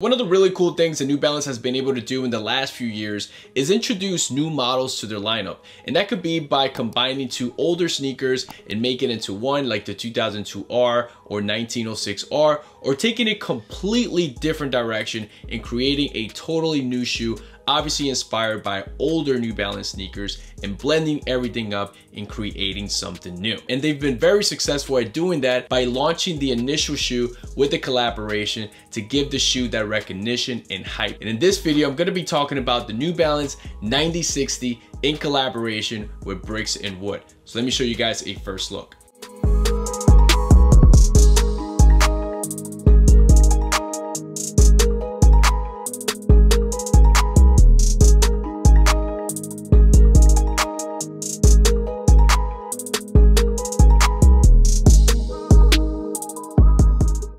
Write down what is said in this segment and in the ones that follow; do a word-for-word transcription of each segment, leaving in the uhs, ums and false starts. One of the really cool things that New Balance has been able to do in the last few years is introduce new models to their lineup. And that could be by combining two older sneakers and making it into one, like the two thousand two R or nineteen oh six R, or taking a completely different direction and creating a totally new shoe, obviously inspired by older New Balance sneakers, and blending everything up and creating something new. And they've been very successful at doing that by launching the initial shoe with a collaboration to give the shoe that recognition and hype. And in this video, I'm gonna be talking about the New Balance ninety sixty in collaboration with Bricks and Wood. So let me show you guys a first look.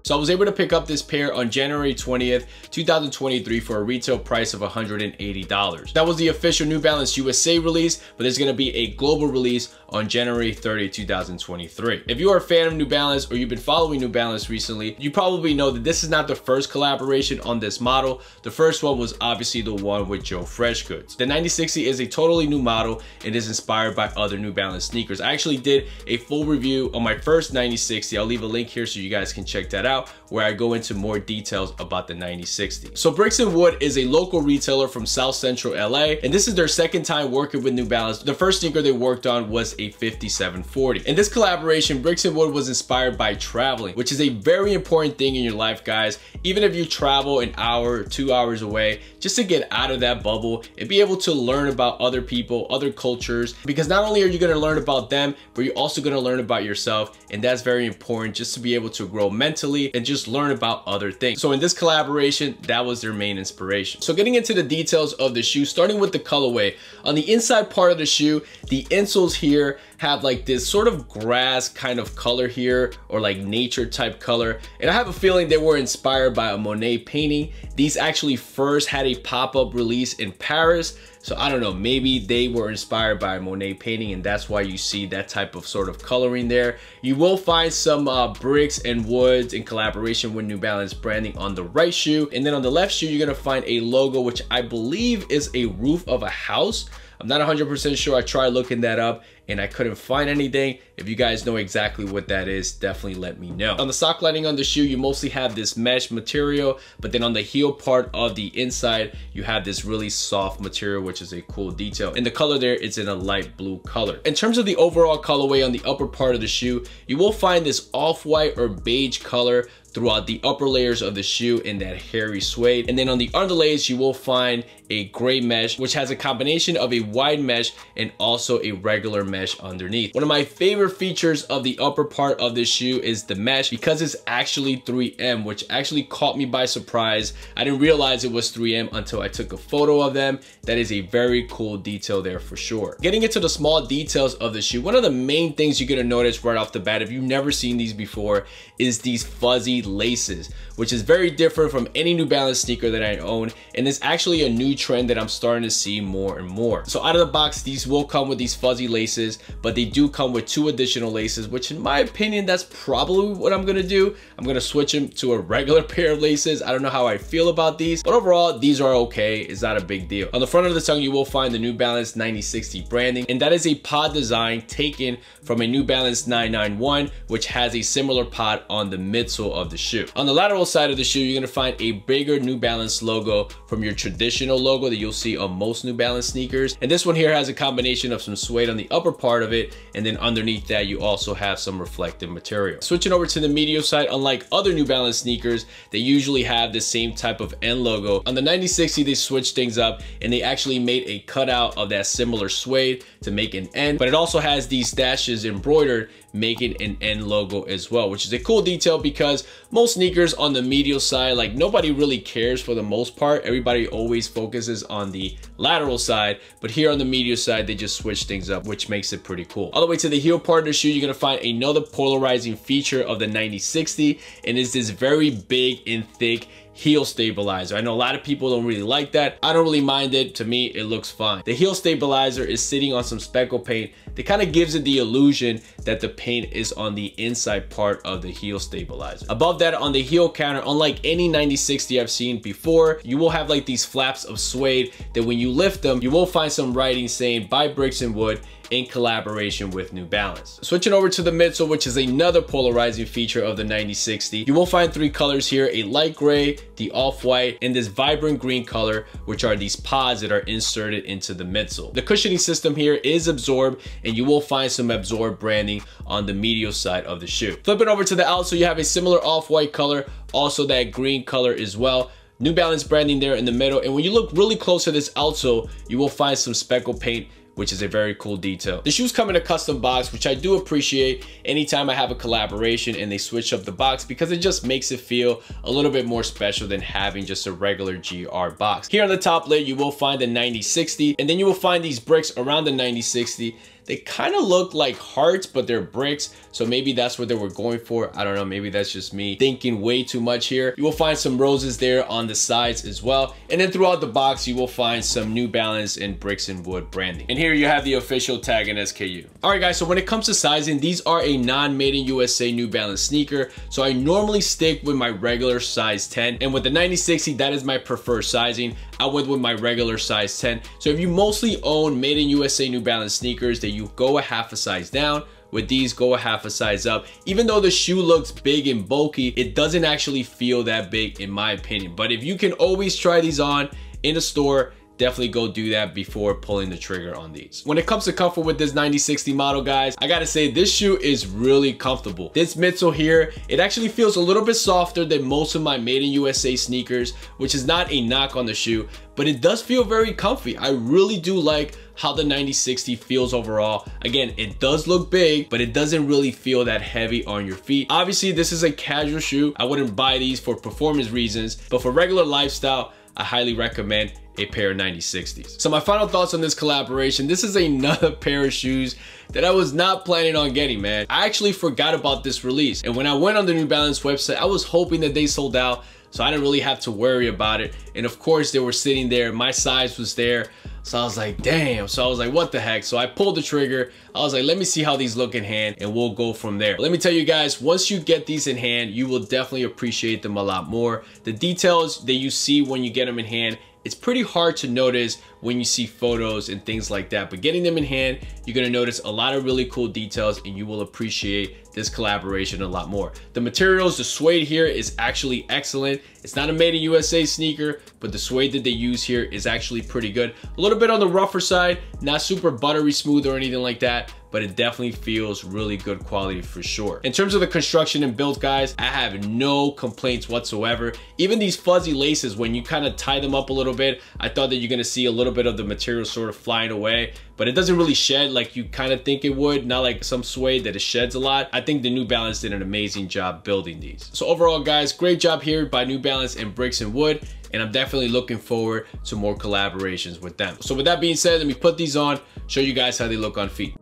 So I was able to pick up this pair on January twentieth, two thousand twenty-three for a retail price of one hundred eighty dollars. That was the official New Balance U S A release, but there's gonna be a global release on January thirtieth, two thousand twenty-three. If you are a fan of New Balance or you've been following New Balance recently, you probably know that this is not the first collaboration on this model. The first one was obviously the one with Joe Freshgoods. The ninety sixty is a totally new model and is inspired by other New Balance sneakers. I actually did a full review on my first ninety sixty. I'll leave a link here so you guys can check that out, where I go into more details about the ninety sixty. So Bricks and Wood is a local retailer from South Central L A, and this is their second time working with New Balance. The first sneaker they worked on was a fifty-seven forty. In this collaboration, Bricks and Wood was inspired by traveling, which is a very important thing in your life, guys. Even if you travel an hour, two hours away, just to get out of that bubble and be able to learn about other people, other cultures, because not only are you gonna learn about them, but you're also gonna learn about yourself, and that's very important just to be able to grow mentally and just learn about other things. So in this collaboration, that was their main inspiration. So getting into the details of the shoe, starting with the colorway. On the inside part of the shoe, the insoles here have like this sort of grass kind of color here, or like nature type color. And I have a feeling they were inspired by a Monet painting. These actually first had a pop-up release in Paris. So I don't know, maybe they were inspired by a Monet painting, and that's why you see that type of sort of coloring there. You will find some uh, Bricks and Woods in collaboration with New Balance branding on the right shoe. And then on the left shoe, you're gonna find a logo, which I believe is a roof of a house. I'm not one hundred percent sure. I tried looking that up and I couldn't find anything. If you guys know exactly what that is, definitely let me know. On the sock lining on the shoe, you mostly have this mesh material, but then on the heel part of the inside, you have this really soft material, which is a cool detail. And the color there, it's in a light blue color. In terms of the overall colorway on the upper part of the shoe, you will find this off-white or beige color throughout the upper layers of the shoe in that hairy suede. And then on the underlays, you will find a gray mesh, which has a combination of a wide mesh and also a regular mesh underneath. One of my favorite features of the upper part of this shoe is the mesh, because it's actually three M, which actually caught me by surprise. I didn't realize it was three M until I took a photo of them. That is a very cool detail there for sure. Getting into the small details of the shoe, one of the main things you're gonna notice right off the bat, if you've never seen these before, is these fuzzy laces, which is very different from any New Balance sneaker that I own, and it's actually a new trend that I'm starting to see more and more. So out of the box, these will come with these fuzzy laces, but they do come with two additional laces, which in my opinion, that's probably what I'm gonna do. I'm gonna switch them to a regular pair of laces. I don't know how I feel about these, but overall, these are okay. It's not a big deal. On the front of the tongue, you will find the New Balance ninety sixty branding, and that is a pod design taken from a New Balance nine ninety-one, which has a similar pod on the midsole of the shoe. On the lateral side of the shoe, you're gonna find a bigger New Balance logo from your traditional logo that you'll see on most New Balance sneakers. And this one here has a combination of some suede on the upper part of it, and then underneath that, you also have some reflective material. Switching over to the medial side, unlike other New Balance sneakers, they usually have the same type of end logo. On the ninety sixty, they switched things up and they actually made a cutout of that similar suede to make an end, but it also has these dashes embroidered, making an end logo as well, which is a cool detail because most sneakers on the medial side, like nobody really cares for the most part. Everybody always focuses on the lateral side, but here on the medial side, they just switch things up, which makes it pretty cool. All the way to the heel part of the shoe, you're gonna find another polarizing feature of the ninety sixty, and it's this very big and thick heel stabilizer. I know a lot of people don't really like that. I don't really mind it. To me, it looks fine. The heel stabilizer is sitting on some speckle paint that kind of gives it the illusion that the paint is on the inside part of the heel stabilizer. Above that, on the heel counter, unlike any ninety sixty I've seen before, you will have like these flaps of suede that when you lift them, you will find some writing saying by Bricks and Wood in collaboration with New Balance. Switching over to the midsole, which is another polarizing feature of the ninety sixty, you will find three colors here, a light gray, the off-white, and this vibrant green color, which are these pods that are inserted into the midsole. The cushioning system here is ABZORB, and you will find some ABZORB branding on the medial side of the shoe. Flip it over to the outsole, you have a similar off-white color, also that green color as well. New Balance branding there in the middle, and when you look really close to this outsole, you will find some speckle paint, which is a very cool detail. The shoes come in a custom box, which I do appreciate anytime I have a collaboration and they switch up the box, because it just makes it feel a little bit more special than having just a regular G R box. Here on the top lid, you will find the ninety sixty, and then you will find these bricks around the ninety sixty. They kind of look like hearts, but they're bricks. So maybe that's what they were going for. I don't know, maybe that's just me thinking way too much here. You will find some roses there on the sides as well. And then throughout the box, you will find some New Balance and Bricks and Wood branding. And here you have the official tag in S K U. All right guys, so when it comes to sizing, these are a non-made in U S A New Balance sneaker. So I normally stick with my regular size ten. And with the ninety sixty, that is my preferred sizing. I went with my regular size ten. So if you mostly own made in U S A New Balance sneakers, that you You go a half a size down. With these, go a half a size up. Even though the shoe looks big and bulky, it doesn't actually feel that big in my opinion. But if you can always try these on in a store, definitely go do that before pulling the trigger on these. When it comes to comfort with this ninety sixty model, guys, I gotta say this shoe is really comfortable. This midsole here, it actually feels a little bit softer than most of my made in U S A sneakers, which is not a knock on the shoe, but it does feel very comfy. I really do like how the ninety sixty feels overall. Again, it does look big, but it doesn't really feel that heavy on your feet. Obviously, this is a casual shoe. I wouldn't buy these for performance reasons, but for regular lifestyle, I highly recommend a pair of ninety sixties. So my final thoughts on this collaboration, this is another pair of shoes that I was not planning on getting, man. I actually forgot about this release. And when I went on the New Balance website, I was hoping that they sold out, so I didn't really have to worry about it. And of course they were sitting there, my size was there. So I was like, damn. So I was like, what the heck? So I pulled the trigger. I was like, let me see how these look in hand and we'll go from there. Let me tell you guys, once you get these in hand, you will definitely appreciate them a lot more. The details that you see when you get them in hand, it's pretty hard to notice when you see photos and things like that, but getting them in hand, you're gonna notice a lot of really cool details and you will appreciate this collaboration a lot more. The materials, the suede here is actually excellent. It's not a made in U S A sneaker, but the suede that they use here is actually pretty good. A little bit on the rougher side, not super buttery smooth or anything like that, but it definitely feels really good quality for sure. In terms of the construction and build, guys, I have no complaints whatsoever. Even these fuzzy laces, when you kind of tie them up a little bit, I thought that you're gonna see a little bit of the material sort of flying away, but it doesn't really shed like you kind of think it would, not like some suede that it sheds a lot. I think the New Balance did an amazing job building these. So overall, guys, great job here by New Balance and Bricks and Wood, and I'm definitely looking forward to more collaborations with them. So with that being said, let me put these on, show you guys how they look on feet.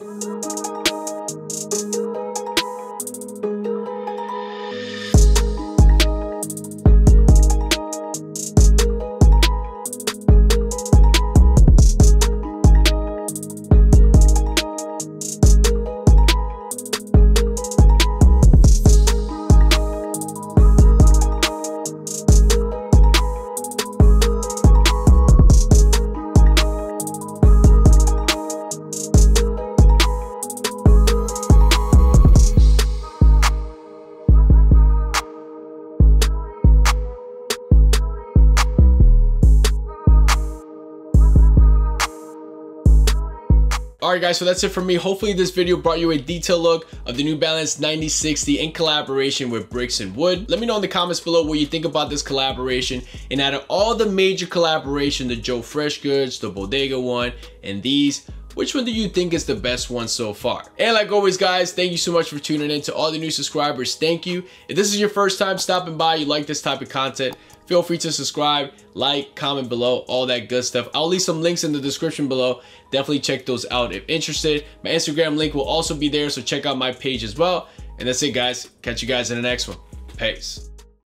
All right guys, so that's it for me. Hopefully this video brought you a detailed look of the New Balance ninety sixty in collaboration with Bricks and Wood. Let me know in the comments below what you think about this collaboration. And out of all the major collaborations, the Joe Freshgoods, the Bodega one, and these, which one do you think is the best one so far? And like always guys, thank you so much for tuning in. To all the new subscribers, thank you. If this is your first time stopping by, you like this type of content, feel free to subscribe, like, comment below, all that good stuff. I'll leave some links in the description below. Definitely check those out if interested. My Instagram link will also be there, so check out my page as well. And that's it guys, catch you guys in the next one. Peace.